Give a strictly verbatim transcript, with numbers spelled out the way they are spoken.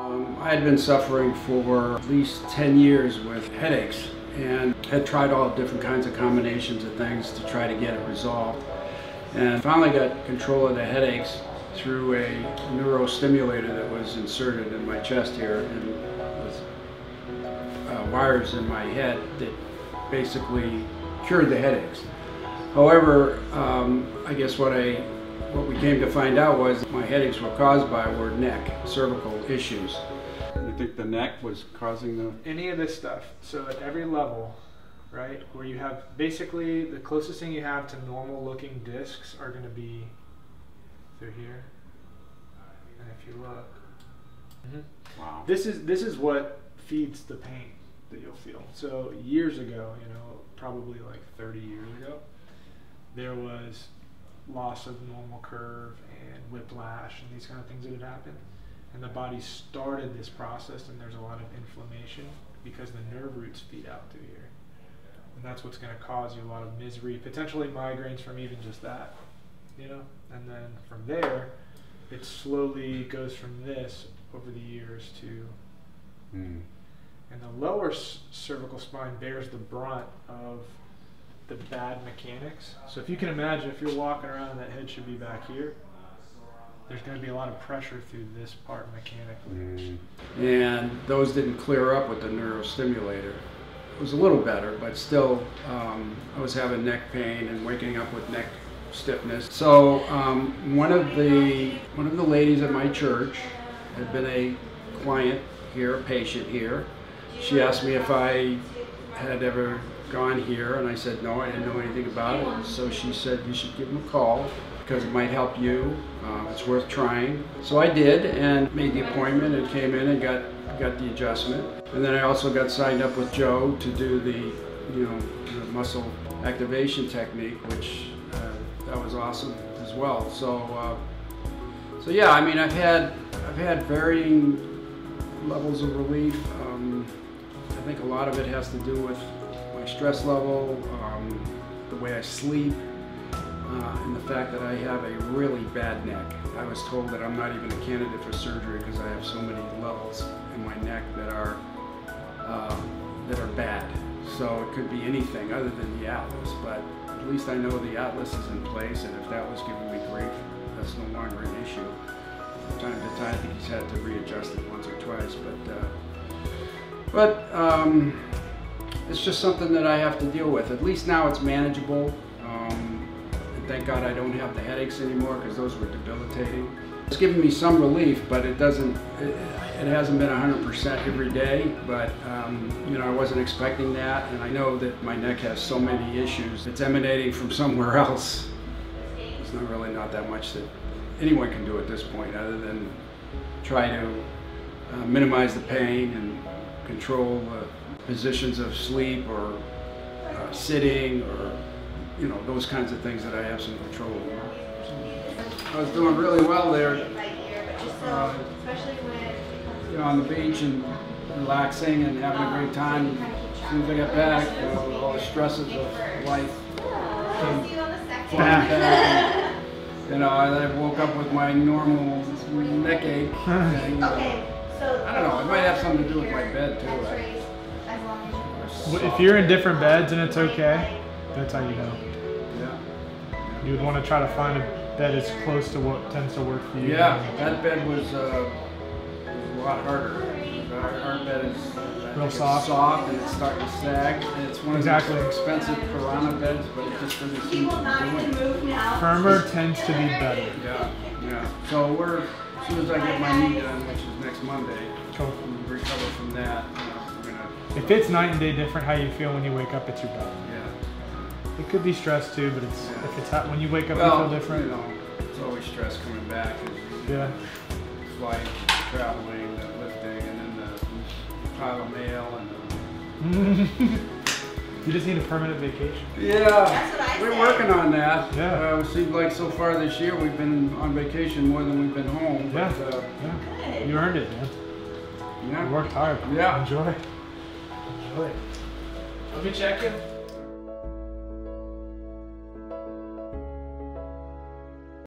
Um, I had been suffering for at least ten years with headaches and had tried all different kinds of combinations of things to try to get it resolved. And finally got control of the headaches through a neurostimulator that was inserted in my chest here, and with uh, wires in my head that basically cured the headaches. However, um, I guess what I, what we came to find out was that my headaches were caused by were neck, cervical issues. You think the neck was causing the... Any of this stuff, so at every level, right, where you have basically the closest thing you have to normal looking discs are going to be through here, and if you look, mm-hmm. Wow. This is this is what feeds the pain that you'll feel. So years ago, you know, probably like thirty years ago, there was loss of normal curve and whiplash and these kind of things that had happened, and the body started this process, and there's a lot of inflammation because the nerve roots feed out through here. And that's what's going to cause you a lot of misery, potentially migraines from even just that, you know? And then from there, it slowly goes from this over the years to... Mm. And the lower cervical spine bears the brunt of the bad mechanics. So if you can imagine, if you're walking around, that head should be back here. There's going to be a lot of pressure through this part mechanically. Mm. And those didn't clear up with the neurostimulator. It was a little better, but still um, I was having neck pain and waking up with neck stiffness. So um, one of the one of the ladies at my church had been a client here, a patient here. She asked me if I had ever gone here, and I said no, I didn't know anything about it. And so she said you should give him a call because it might help you. Uh, it's worth trying. So I did and made the appointment and came in and got got the adjustment, and then I also got signed up with Joe to do the, you know, the muscle activation technique, which uh, that was awesome as well. So, uh, so yeah, I mean, I've had I've had varying levels of relief. Um, I think a lot of it has to do with my stress level, um, the way I sleep, uh, and the fact that I have a really bad neck. I was told that I'm not even a candidate for surgery because I have so many levels in my neck that are uh, that are bad. So it could be anything other than the atlas, but at least I know the atlas is in place, and if that was giving me grief, that's no longer an issue. From time to time, I think he's had to readjust it once or twice, but uh, but um, it's just something that I have to deal with. At least now it's manageable. Thank God I don't have the headaches anymore because those were debilitating. It's given me some relief, but it doesn't, it, it hasn't been one hundred percent every day, but um, you know, I wasn't expecting that, and I know that my neck has so many issues. It's emanating from somewhere else. It's not really not that much that anyone can do at this point other than try to uh, minimize the pain and control uh, positions of sleep or uh, sitting or, you know, those kinds of things that I have some control over. I was doing really well there, uh, you know, on the beach and relaxing and having a great time. As soon as I got back, you know, all the stresses of life came back. You know, I woke up with my normal neck ache thing. Uh, I don't know, it might have something to do with my bed too. Right? If you're in different beds and it's okay, that's how you know. You would want to try to find a bed as close to what tends to work for you. Yeah, that bed was, uh, was a lot harder. Our, our bed is uh, real soft. soft, and it's starting to sag. And it's one exactly. of the expensive Piranha beds, but it just doesn't seem to be doing it. Firmer tends to be better. Yeah, yeah. So we're, as soon as I get my knee done, which is next Monday, cool. we recover from that. You know, gonna, if so. It's night and day different how you feel when you wake up, it's your bed. Yeah. It could be stress too, but it's yeah. if it's hot, when you wake up, well, you feel different. You know, it's always stress coming back. It's, yeah. Flight, traveling, the lifting, and then the pile of mail and. The... You just need a permanent vacation. Yeah, That's what I we're said. working on that. Yeah. Uh, it seems like so far this year we've been on vacation more than we've been home. Yeah. But, uh, yeah. You earned it, man. Yeah. You worked hard. Yeah. Enjoy. Enjoy. Let me check in.